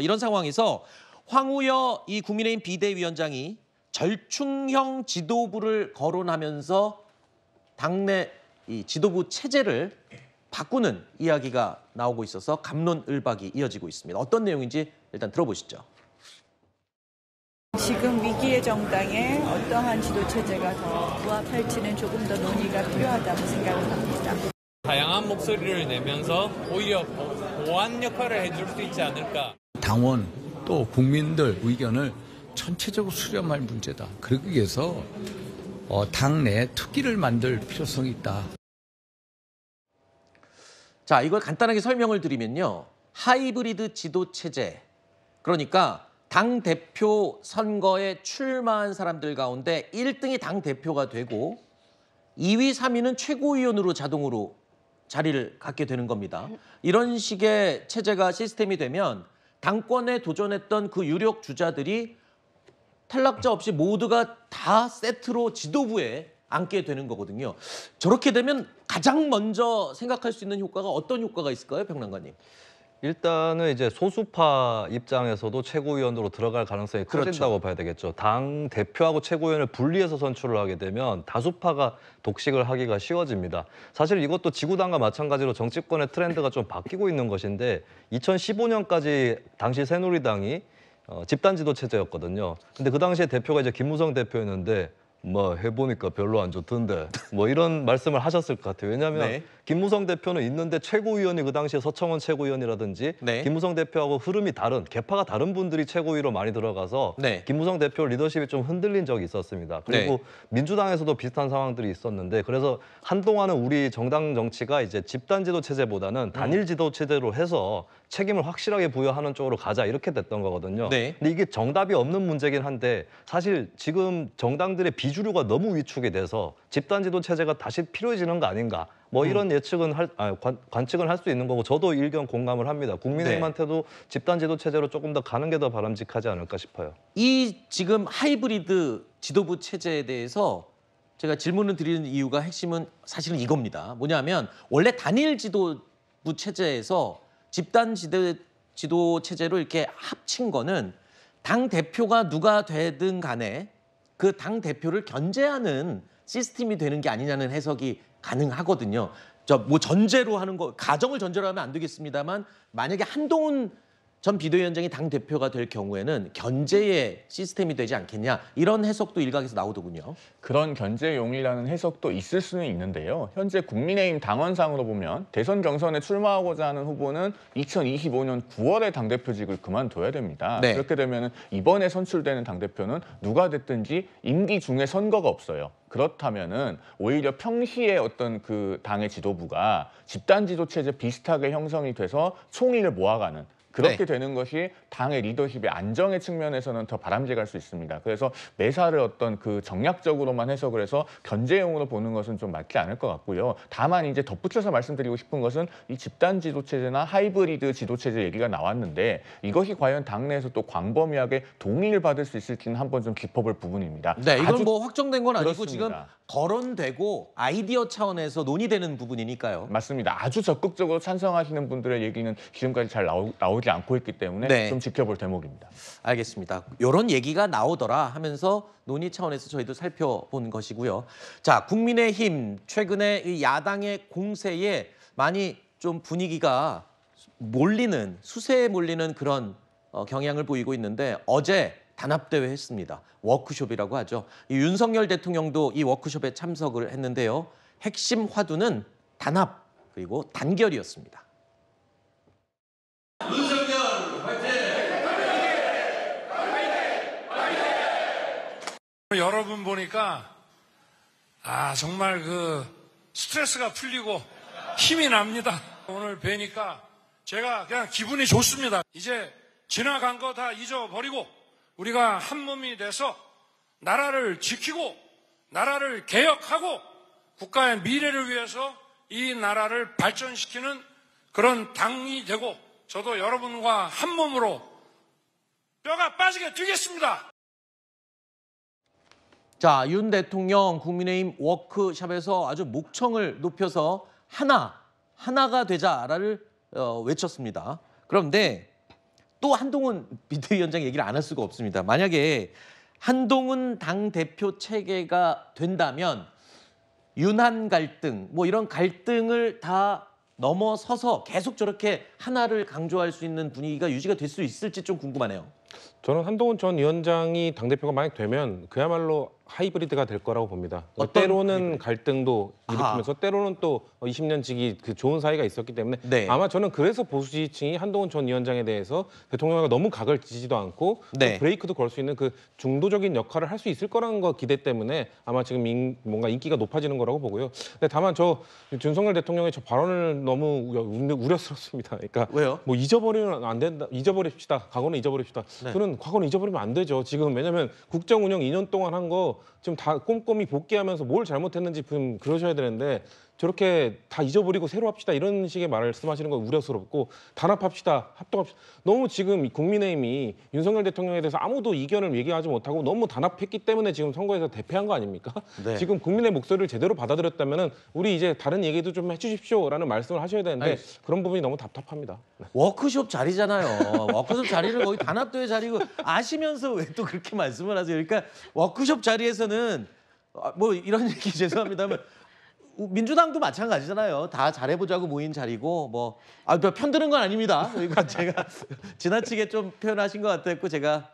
자, 이런 상황에서 황우여 이 국민의힘 비대위원장이 절충형 지도부를 거론하면서 당내 이 지도부 체제를 바꾸는 이야기가 나오고 있어서 갑론을박이 이어지고 있습니다. 어떤 내용인지 일단 들어보시죠. 지금 위기의 정당에 어떠한 지도체제가 더 부합할지는 조금 더 논의가 필요하다고 생각을 합니다. 다양한 목소리를 내면서 오히려 보완 역할을 해줄 수 있지 않을까. 당원 또 국민들 의견을 전체적으로 수렴할 문제다. 그러기 위해서 당내 특기를 만들 필요성이 있다. 자, 이걸 간단하게 설명을 드리면요. 하이브리드 지도체제, 그러니까 당대표 선거에 출마한 사람들 가운데 1등이 당대표가 되고 2위, 3위는 최고위원으로 자동으로 자리를 갖게 되는 겁니다. 이런 식의 체제가 시스템이 되면 당권에 도전했던 그 유력 주자들이 탈락자 없이 모두가 다 세트로 지도부에 앉게 되는 거거든요. 저렇게 되면 가장 먼저 생각할 수 있는 효과가 어떤 효과가 있을까요, 평론가님? 일단은 이제 소수파 입장에서도 최고위원으로 들어갈 가능성이 커진다고 봐야 되겠죠. 당 대표하고 최고위원을 분리해서 선출을 하게 되면 다수파가 독식을 하기가 쉬워집니다. 사실 이것도 지구당과 마찬가지로 정치권의 트렌드가 좀 바뀌고 있는 것인데 2015년까지 당시 새누리당이 집단 지도 체제였거든요. 근데 그 당시에 대표가 이제 김무성 대표였는데 뭐 해보니까 별로 안 좋던데 뭐 이런 말씀을 하셨을 것 같아요. 왜냐하면 네. 김무성 대표는 있는데 최고위원이 그 당시에 서청원 최고위원이라든지 네. 김무성 대표하고 흐름이 다른, 계파가 다른 분들이 최고위로 많이 들어가서 네. 김무성 대표 리더십이 좀 흔들린 적이 있었습니다. 그리고 네. 민주당에서도 비슷한 상황들이 있었는데 그래서 한동안은 우리 정당 정치가 이제 집단 지도 체제보다는 단일 지도 체제로 해서 책임을 확실하게 부여하는 쪽으로 가자 이렇게 됐던 거거든요. 네. 근데 이게 정답이 없는 문제긴 한데 사실 지금 정당들의 비주류가 너무 위축이 돼서 집단 지도 체제가 다시 필요해지는 거 아닌가. 뭐 이런 예측은 관측은 할 수 있는 거고 저도 일견 공감을 합니다. 국민의힘한테도 네. 집단 지도 체제로 조금 더 가는 게 더 바람직하지 않을까 싶어요. 이 지금 하이브리드 지도부 체제에 대해서 제가 질문을 드리는 이유가 핵심은 사실은 이겁니다. 뭐냐면 원래 단일 지도부 체제에서 집단 지도 체제로 이렇게 합친 거는 당 대표가 누가 되든 간에 그 당 대표를 견제하는 시스템이 되는 게 아니냐는 해석이 가능하거든요. 저 뭐 전제로 하는 거, 가정을 전제로 하면 안 되겠습니다만 만약에 한동훈 전 비대위원장이 당 대표가 될 경우에는 견제의 시스템이 되지 않겠냐 이런 해석도 일각에서 나오더군요. 그런 견제용이라는 해석도 있을 수는 있는데요. 현재 국민의힘 당원상으로 보면 대선 경선에 출마하고자 하는 후보는 2025년 9월에 당대표직을 그만둬야 됩니다. 네. 그렇게 되면 이번에 선출되는 당대표는 누가 됐든지 임기 중에 선거가 없어요. 그렇다면은 오히려 평시에 어떤 그 당의 지도부가 집단 지도 체제 비슷하게 형성이 돼서 총의를 모아가는 그렇게 네. 되는 것이 당의 리더십의 안정의 측면에서는 더 바람직할 수 있습니다. 그래서 매사를 어떤 그 정략적으로만 해석을 해서 견제용으로 보는 것은 좀 맞지 않을 것 같고요. 다만 이제 덧붙여서 말씀드리고 싶은 것은 이 집단 지도체제나 하이브리드 지도체제 얘기가 나왔는데 이것이 과연 당내에서 또 광범위하게 동의를 받을 수 있을지는 한번 좀 짚어볼 부분입니다. 네, 이건 뭐 확정된 건 아니고 그렇습니다. 지금 거론되고 아이디어 차원에서 논의되는 부분이니까요. 맞습니다. 아주 적극적으로 찬성하시는 분들의 얘기는 지금까지 잘 나오지 않고 있기 때문에 네. 좀 지켜볼 대목입니다. 알겠습니다. 이런 얘기가 나오더라 하면서 논의 차원에서 저희도 살펴본 것이고요. 자, 국민의힘 최근에 이 야당의 공세에 많이 좀 분위기가 몰리는 수세에 몰리는 그런 경향을 보이고 있는데 어제 단합대회 했습니다. 워크숍이라고 하죠. 이 윤석열 대통령도 이 워크숍에 참석을 했는데요. 핵심 화두는 단합 그리고 단결이었습니다. 윤석열 화이팅! 화이팅! 화이팅! 여러분 보니까 아 정말 그 스트레스가 풀리고 힘이 납니다. 오늘 뵈니까 제가 그냥 기분이 좋습니다. 이제 지나간 거 다 잊어버리고 우리가 한 몸이 돼서 나라를 지키고 나라를 개혁하고 국가의 미래를 위해서 이 나라를 발전시키는 그런 당이 되고 저도 여러분과 한 몸으로 뼈가 빠지게 뛰겠습니다. 자, 윤 대통령 국민의힘 워크숍에서 아주 목청을 높여서 하나가 되자를 외쳤습니다. 그런데 또 한동훈 비대위원장 얘기를 안 할 수가 없습니다. 만약에 한동훈 당대표 체계가 된다면 윤한 갈등, 뭐 이런 갈등을 다 넘어서서 계속 저렇게 하나를 강조할 수 있는 분위기가 유지가 될 수 있을지 좀 궁금하네요. 저는 한동훈 전 위원장이 당대표가 만약 되면 그야말로 하이브리드가 될 거라고 봅니다. 때로는 갈등도 일으키면서 때로는 또 20년 지기 그 좋은 사이가 있었기 때문에 네. 아마 저는 그래서 보수 지지층이 한동훈 전 위원장에 대해서 대통령과 너무 각을 지지도 않고 네. 브레이크도 걸 수 있는 그 중도적인 역할을 할 수 있을 거라는 거 기대 때문에 아마 지금 뭔가 인기가 높아지는 거라고 보고요. 근데 다만 저 윤석열 대통령의 저 발언을 너무 우려스럽습니다. 그러니까 왜요? 뭐 잊어버리면 안 된다. 잊어버립시다. 과거는 잊어버립시다. 네. 저는 과거는 잊어버리면 안 되죠. 지금 왜냐하면 국정 운영 2년 동안 한 거 지금 다 꼼꼼히 복귀하면서 뭘 잘못했는지 좀 그러셔야 되는데 저렇게 다 잊어버리고 새로 합시다 이런 식의 말씀하시는 건 우려스럽고 단합합시다, 합동합시다. 너무 지금 국민의힘이 윤석열 대통령에 대해서 아무도 이견을 얘기하지 못하고 너무 단합했기 때문에 지금 선거에서 대패한 거 아닙니까? 네. 지금 국민의 목소리를 제대로 받아들였다면 우리 이제 다른 얘기도 좀 해주십시오라는 말씀을 하셔야 되는데 알겠습니다. 그런 부분이 너무 답답합니다. 워크숍 자리잖아요. 워크숍 자리를 거의 단합도의 자리고 아시면서 왜 또 그렇게 말씀을 하세요? 그러니까 워크숍 자리에서는 뭐 이런 얘기 죄송합니다만 민주당도 마찬가지잖아요. 다 잘해보자고 모인 자리고 뭐 편드는 건 아닙니다. 이거 제가 지나치게 좀 표현하신 것 같았고 제가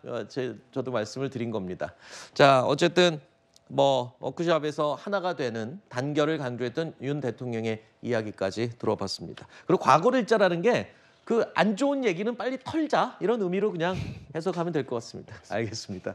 저도 말씀을 드린 겁니다. 자 어쨌든 뭐 워크숍에서 하나가 되는 단결을 강조했던 윤 대통령의 이야기까지 들어봤습니다. 그리고 과거를 읽자라는 게 그 안 좋은 얘기는 빨리 털자 이런 의미로 그냥 해석하면 될 것 같습니다. 알겠습니다.